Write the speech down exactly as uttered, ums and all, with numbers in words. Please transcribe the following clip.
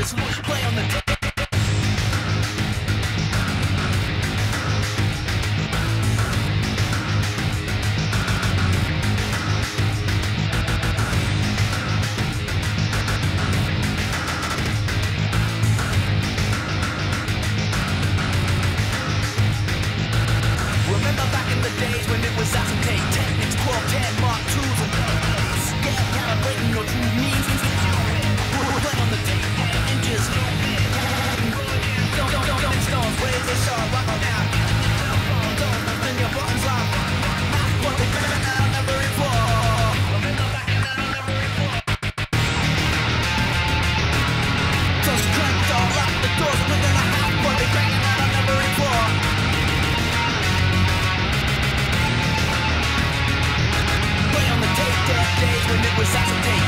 this play on the days when it was as a day.